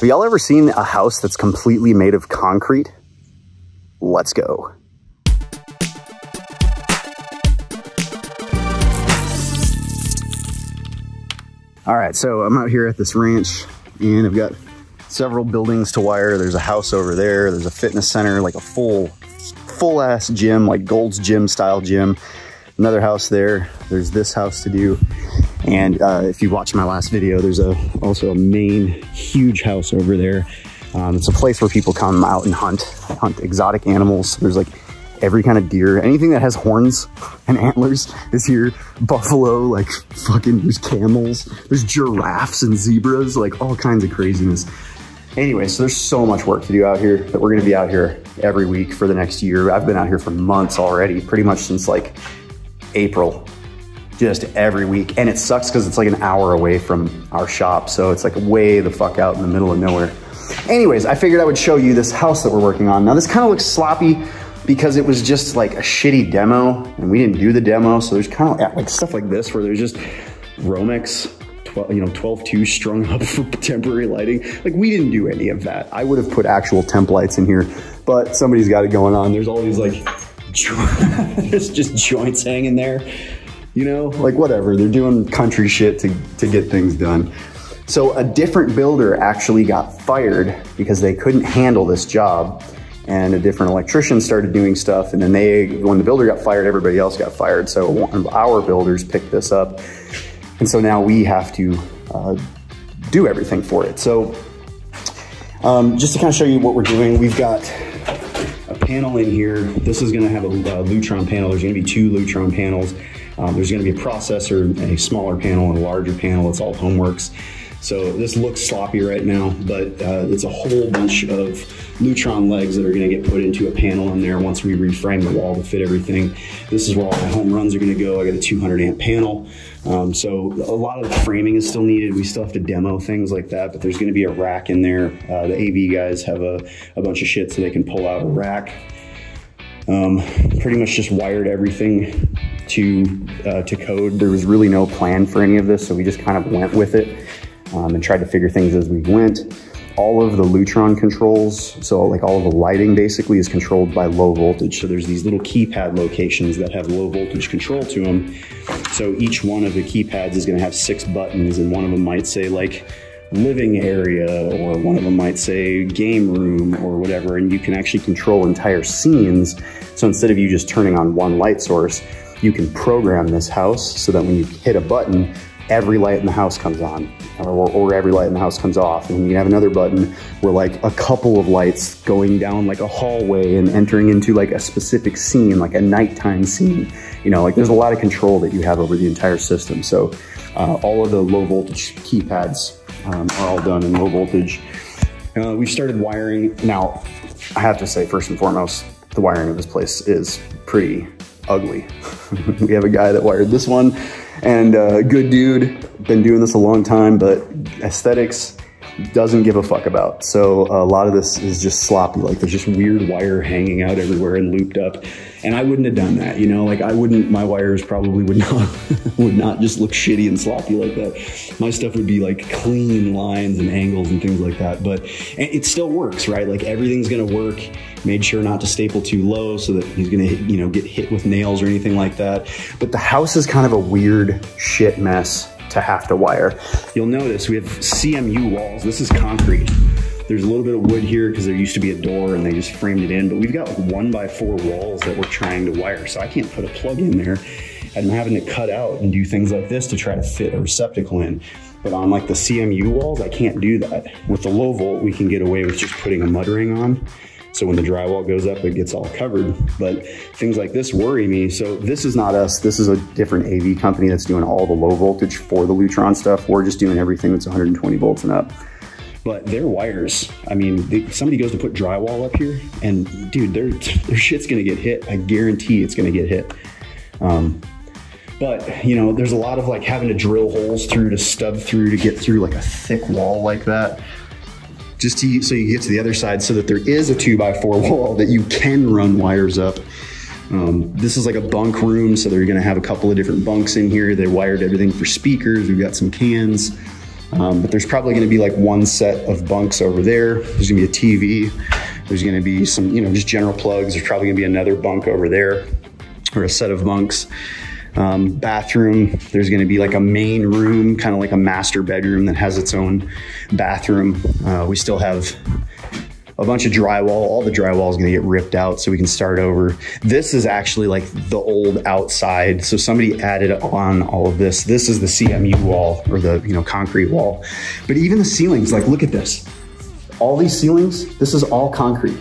Have y'all ever seen a house that's completely made of concrete? Let's go. All right, so I'm out here at this ranch and I've got several buildings to wire. There's a house over there. There's a fitness center, like a full ass gym, like Gold's Gym style gym. Another house there. There's this house to do. And if you watch my last video, there's also a main huge house over there. It's a place where people come out and hunt exotic animals. There's like every kind of deer, anything that has horns and antlers is here. Buffalo, like fucking, there's camels, there's giraffes and zebras, like all kinds of craziness. Anyway, so there's so much work to do out here that we're gonna be out here every week for the next year. I've been out here for months already, pretty much since like April. Just every week. And it sucks because it's like an hour away from our shop. So it's like way the fuck out in the middle of nowhere. Anyways, I figured I would show you this house that we're working on. Now this kind of looks sloppy because it was just like a shitty demo and we didn't do the demo. So there's kind of like stuff like this where there's just Romex 12-2 strung up for temporary lighting. Like we didn't do any of that. I would have put actual temp lights in here, but somebody's got it going on. There's all these like, there's just joints hanging there. You know, like whatever, they're doing country shit to get things done. So a different builder actually got fired because they couldn't handle this job, and a different electrician started doing stuff, and then when the builder got fired, everybody else got fired. So one of our builders picked this up, and so now we have to do everything for it. So just to kind of show you what we're doing, we've got a panel in here. This is gonna have a Lutron panel. There's gonna be two Lutron panels. There's going to be a processor, a smaller panel, and a larger panel. It's all HomeWorks. So this looks sloppy right now, but it's a whole bunch of Lutron legs that are going to get put into a panel in there once we reframe the wall to fit everything. This is where all my home runs are going to go. I got a 200 amp panel. So a lot of the framing is still needed. We still have to demo things like that, but there's going to be a rack in there. The AV guys have a bunch of shit so they can pull out a rack. Pretty much just wired everything to code. There was really no plan for any of this, so we just kind of went with it and tried to figure things as we went. All of the Lutron controls, so like all of the lighting basically is controlled by low voltage. So there's these little keypad locations that have low voltage control to them. So each one of the keypads is going to have 6 buttons, and one of them might say like living area, or one of them might say game room or whatever, and you can actually control entire scenes. So instead of you just turning on one light source, you can program this house so that when you hit a button, every light in the house comes on, or every light in the house comes off. And you can have another button where like a couple of lights going down like a hallway and entering into like a specific scene, like a nighttime scene. You know, like there's a lot of control that you have over the entire system. So all of the low voltage keypads are all done in low voltage. We've started wiring. Now, I have to say, first and foremost, the wiring of this place is pretty ugly. We have a guy that wired this one, and good dude, been doing this a long time, but aesthetics doesn't give a fuck about. So a lot of this is just sloppy. Like there's just weird wire hanging out everywhere and looped up. And I wouldn't have done that, you know, like I wouldn't, my wires probably would not just look shitty and sloppy like that. My stuff would be like clean lines and angles and things like that, but it still works, right? Like everything's going to work. Made sure not to staple too low so that he's going to, you know, get hit with nails or anything like that. But the house is kind of a weird shit mess to have to wire. You'll notice we have CMU walls. This is concrete. There's a little bit of wood here because there used to be a door and they just framed it in, but we've got like 1x4 walls that we're trying to wire. So I can't put a plug in there. I'm having to cut out and do things like this to try to fit a receptacle in. But on like the CMU walls, I can't do that. With the low volt, we can get away with just putting a mud ring on. So when the drywall goes up, it gets all covered. But things like this worry me. So this is not us. This is a different AV company that's doing all the low voltage for the Lutron stuff. We're just doing everything that's 120 volts and up. But their wires, I mean, somebody goes to put drywall up here and dude, their shit's gonna get hit. I guarantee it's gonna get hit. But you know, there's a lot of like having to drill holes through to stub through to get through like a thick wall like that. Just so you get to the other side so that there is a 2x4 wall that you can run wires up. This is like a bunk room, so they're gonna have a couple of different bunks in here. They wired everything for speakers. We've got some cans. But there's probably going to be like one set of bunks over there. There's going to be a TV. There's going to be some, you know, just general plugs. There's probably going to be another bunk over there or a set of bunks. Bathroom, there's going to be like a main room, kind of like a master bedroom that has its own bathroom. We still have a bunch of drywall. All the drywall is going to get ripped out so we can start over. This is actually like the old outside. So somebody added on all of this. This is the CMU wall, or the, you know, concrete wall. But even the ceilings, like look at this. All these ceilings, this is all concrete.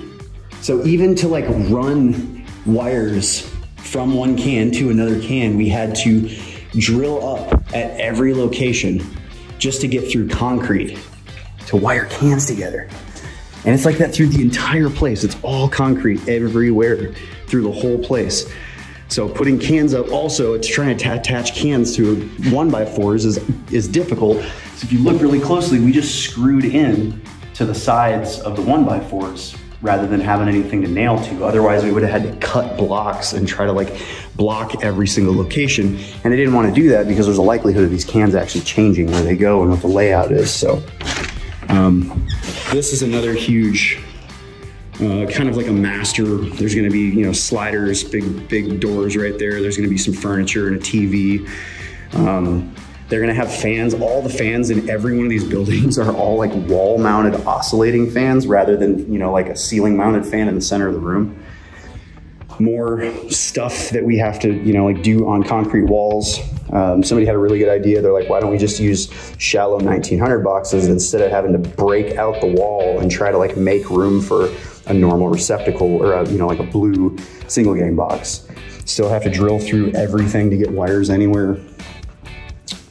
So even to like run wires from one can to another can, we had to drill up at every location just to get through concrete to wire cans together. And it's like that through the entire place. It's all concrete everywhere through the whole place. So putting cans up, also it's trying to attach cans to 1x4s is difficult. So if you look really closely, we just screwed in to the sides of the 1x4s rather than having anything to nail to. Otherwise we would have had to cut blocks and try to like block every single location. And I didn't want to do that because there's a likelihood of these cans actually changing where they go and what the layout is. So this is another huge, kind of like a master. There's going to be, you know, sliders, big doors right there. There's going to be some furniture and a TV. They're going to have fans. All the fans in every one of these buildings are all like wall mounted oscillating fans rather than, you know, like a ceiling mounted fan in the center of the room. More stuff that we have to, you know, like do on concrete walls. Somebody had a really good idea. They're like, why don't we just use shallow 1900 boxes instead of having to break out the wall and try to like make room for a normal receptacle or a, you know, like a blue single gang box. Still have to drill through everything to get wires anywhere.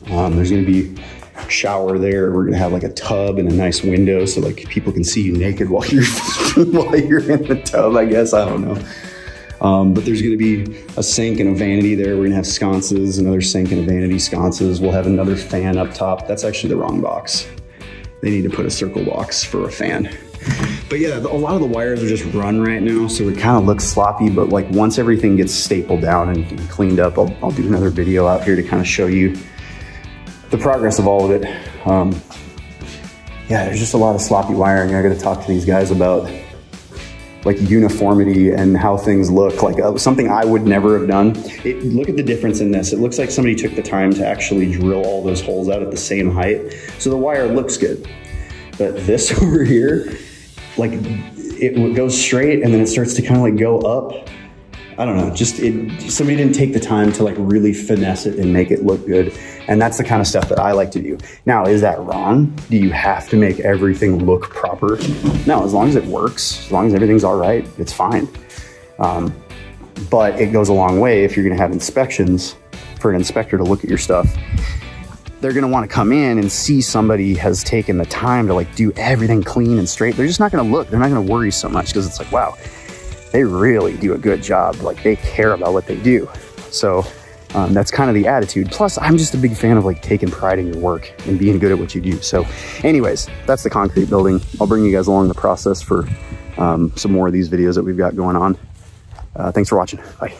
There's going to be a shower there. We're going to have like a tub and a nice window so like people can see you naked while you're while you're in the tub, I guess. I don't know. But there's going to be a sink and a vanity there. We're going to have sconces, another sink and a vanity, sconces. We'll have another fan up top. That's actually the wrong box. They need to put a circle box for a fan. But yeah, a lot of the wires are just run right now, so it kind of looks sloppy, but like once everything gets stapled down and cleaned up, I'll do another video out here to kind of show you the progress of all of it. Yeah, there's just a lot of sloppy wiring. I got to talk to these guys about like uniformity and how things look, like something I would never have done. Look at the difference in this. It looks like somebody took the time to actually drill all those holes out at the same height. So the wire looks good. But this over here, like it goes straight and then it starts to kind of like go up. I don't know, just somebody didn't take the time to like really finesse it and make it look good. And that's the kind of stuff that I like to do. Now, is that wrong? Do you have to make everything look proper? No, as long as it works, as long as everything's all right, it's fine. But it goes a long way if you're gonna have inspections, for an inspector to look at your stuff. They're gonna wanna come in and see somebody has taken the time to like do everything clean and straight. They're just not gonna look, they're not gonna worry so much because it's like, wow, they really do a good job. Like they care about what they do. So that's kind of the attitude. Plus I'm just a big fan of like taking pride in your work and being good at what you do. So anyways, that's the concrete building. I'll bring you guys along the process for some more of these videos that we've got going on. Thanks for watching. Bye.